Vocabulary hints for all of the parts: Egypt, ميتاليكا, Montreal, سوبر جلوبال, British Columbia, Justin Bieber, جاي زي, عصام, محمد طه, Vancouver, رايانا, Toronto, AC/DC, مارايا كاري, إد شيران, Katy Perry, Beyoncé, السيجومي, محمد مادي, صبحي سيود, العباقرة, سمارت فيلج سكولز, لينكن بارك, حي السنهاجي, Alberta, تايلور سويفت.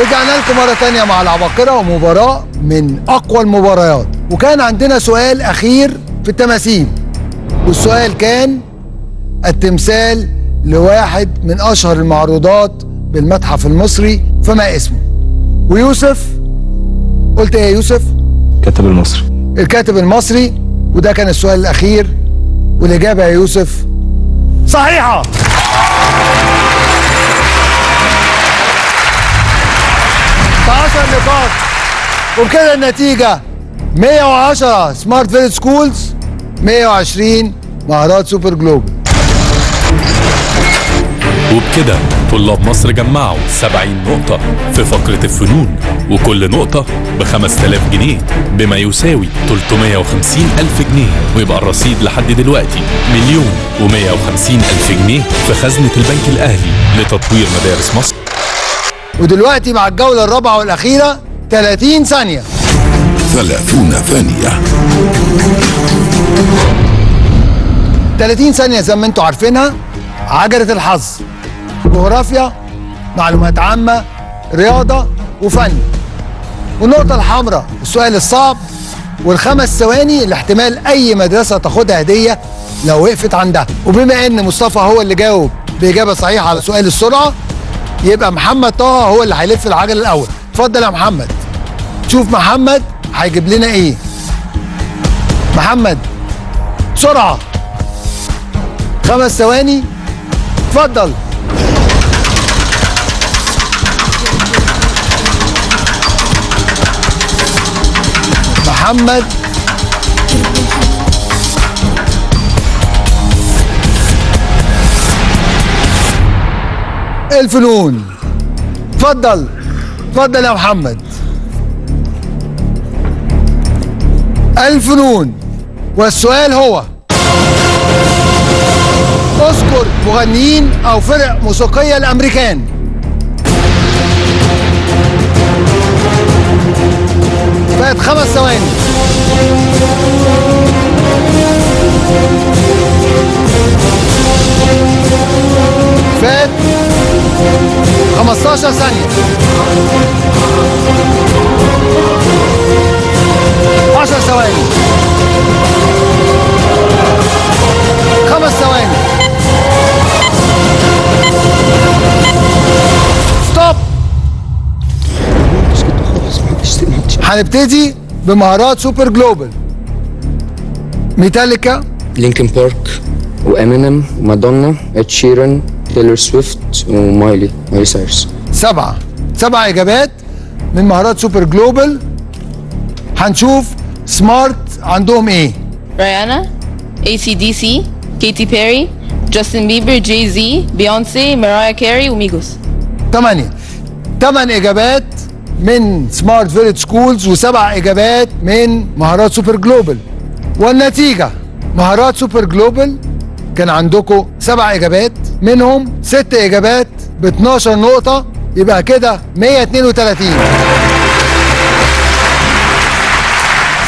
رجعنا لكم مرة تانية مع العباقرة ومباراة من أقوى المباريات. وكان عندنا سؤال أخير في التماثيل، والسؤال كان التمثال لواحد من أشهر المعروضات بالمتحف المصري، فما اسمه؟ ويوسف قلت إيه يا يوسف؟ الكاتب المصري. الكاتب المصري، وده كان السؤال الأخير، والإجابة يا يوسف صحيحة. نقاط، وبكده النتيجة 110 سمارت فيلج سكولز، 120 مهارات سوبر جلوبال. وبكده طلاب مصر جمعوا 70 نقطة في فقرة الفنون، وكل نقطة ب 5000 جنيه بما يساوي 350,000 جنيه، ويبقى الرصيد لحد دلوقتي 1,150,000 جنيه في خزنة البنك الأهلي لتطوير مدارس مصر. ودلوقتي مع الجولة الرابعة والأخيرة 30 ثانية. 30 ثانية زي ما انتوا عارفينها، عجلة الحظ، جغرافيا، معلومات عامة، رياضة وفن. والنقطة الحمراء السؤال الصعب، والخمس ثواني لاحتمال أي مدرسة تاخدها هدية لو وقفت عندها. وبما إن مصطفى هو اللي جاوب بإجابة صحيحة على سؤال السرعة، يبقى محمد طه هو اللي هيلف العجل الاول. اتفضل يا محمد، شوف محمد هيجيب لنا ايه. محمد بسرعه، 5 ثواني، اتفضل. محمد الفنون، اتفضل اتفضل يا محمد. الفنون، والسؤال هو اذكر مغنيين او فرق موسيقية الامريكان. بقت 5 ثواني. فات 15 ثانية. 10 ثواني. 5 ثواني. ستوب. هنبتدي بمهارات سوبر جلوبال. ميتاليكا، لينكن بارك، وامينيم، ومادونا، اد شيران، تايلور سويفت، ومايلي سايرس. 7 إجابات من مهارات سوبر جلوبال. هنشوف سمارت عندهم إيه. رايانا، AC/DC، كيتي بيري، جاستن بيبر، جاي زي، بيونسي، مارايا كاري، وميجوس. 8 إجابات من سمارت فيلج سكولز، و7 إجابات من مهارات سوبر جلوبال. والنتيجة مهارات سوبر جلوبال كان عندكم 7 إجابات، منهم 6 إجابات ب 12 نقطة، يبقى كده 132.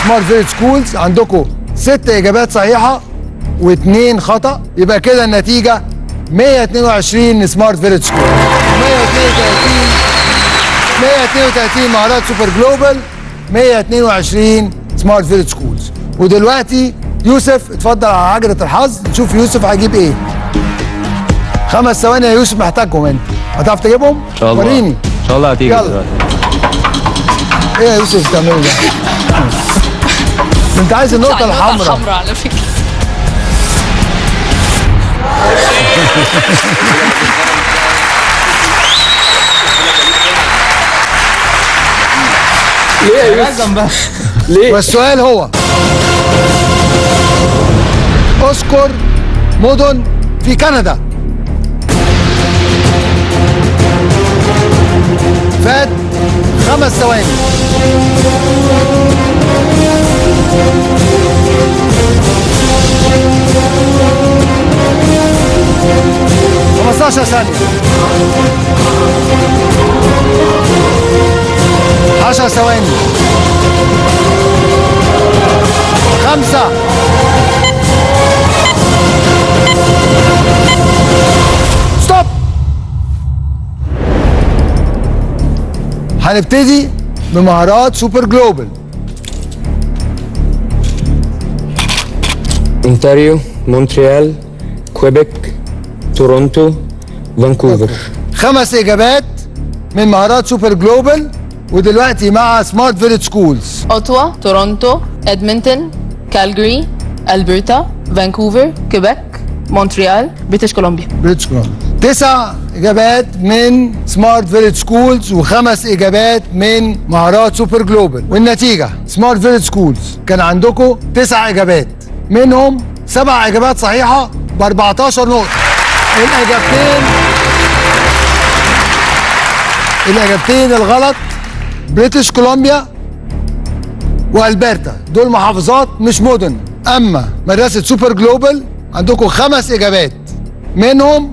سمارت فيلج سكولز عندكم 6 إجابات صحيحة و2 خطأ، يبقى كده النتيجة 122 سمارت فيلج سكولز، 132 مهارات سوبر جلوبال، 122 سمارت فيلج سكولز. ودلوقتي يوسف اتفضل على عجلة الحظ، نشوف يوسف هيجيب ايه. 5 ثواني يا يوسف، محتاجهم انت. هتعرف تجيبهم؟ ان شاء الله. وريني. ان شاء الله هتيجي دلوقتي. ايه يا يوسف بتعمله ده؟ انت عايز النقطة الحمراء. النقطة الحمراء على فكرة. ليه يا يوسف؟ ليه؟ والسؤال هو اذكر مدن في كندا. فات 5 ثواني. 15 ثانية. 10 ثواني. 5. هنبتدي بمهارات سوبر جلوبال. أونتاريو، مونتريال، كويبك، تورونتو، فانكوفر. 5 إجابات من مهارات سوبر جلوبال. ودلوقتي مع سمارت فيليج سكولز: أوتوا، تورونتو، إدمنتون، كالجري، ألبرتا، فانكوفر، كيبك، مونتريال، بريتش كولومبيا. 9 إجابات من سمارت فيليج سكولز و5 إجابات من مهارات سوبر جلوبال. والنتيجة سمارت فيليج سكولز كان عندكم 9 إجابات، منهم 7 إجابات صحيحة ب14 نقطة. الإجابتين الغلط بريتش كولومبيا وألبرتا، دول محافظات مش مدن. أما مدرسة سوبر جلوبال عندكم 5 إجابات، منهم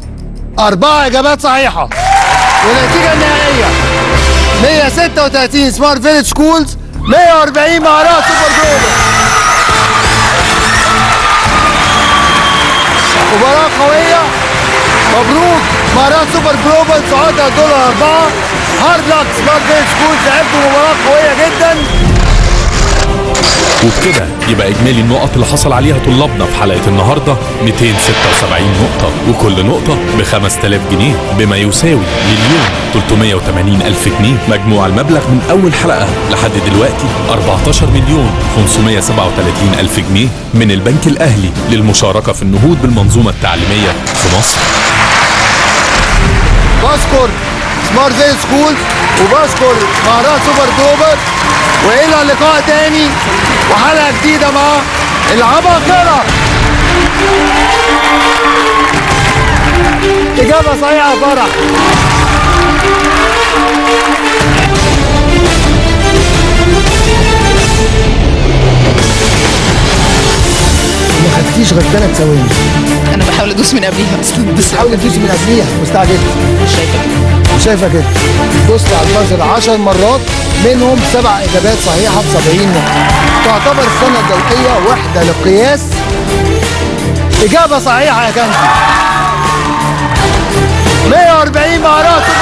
4 إجابات صحيحة. والنتيجة النهائية 136 سمارت فيليج سكولز، 140 مهارات سوبر جلوبال. مباراة قوية، مبروك مهارات سوبر جلوبال صعودها $4. هارد لك سمارت فيليج سكولز، لعبتوا مباراة قوية جدا. وبكده يبقى اجمالي النقط اللي حصل عليها طلابنا في حلقه النهارده 276 نقطه، وكل نقطه ب5000 جنيه، بما يساوي 1,380,000 جنيه. مجموع المبلغ من اول حلقه لحد دلوقتي 14,537,000 جنيه من البنك الاهلي للمشاركه في النهوض بالمنظومه التعليميه في مصر. بشكر سمارت فيليج سكولز وبشكر مهارات سوبر جلوبال، وإلى لقاء تاني وحلقة جديدة مع العباقرة. إجابة صحيحة يا فرح. ما خدتيش غير 3 ثواني. أنا بحاول أدوس من قبليها أصلا، بس حاول تدوس من قبليها. مستعجلة، مش شايفة كده، مش شايفة كده. بص على البازل 10 مرات، منهم 7 إجابات صحيحة ب70 نقطة. تعتبر السنة الضوئية وحدة للقياس. إجابة صحيحة يا كنزي، 140 مهارات.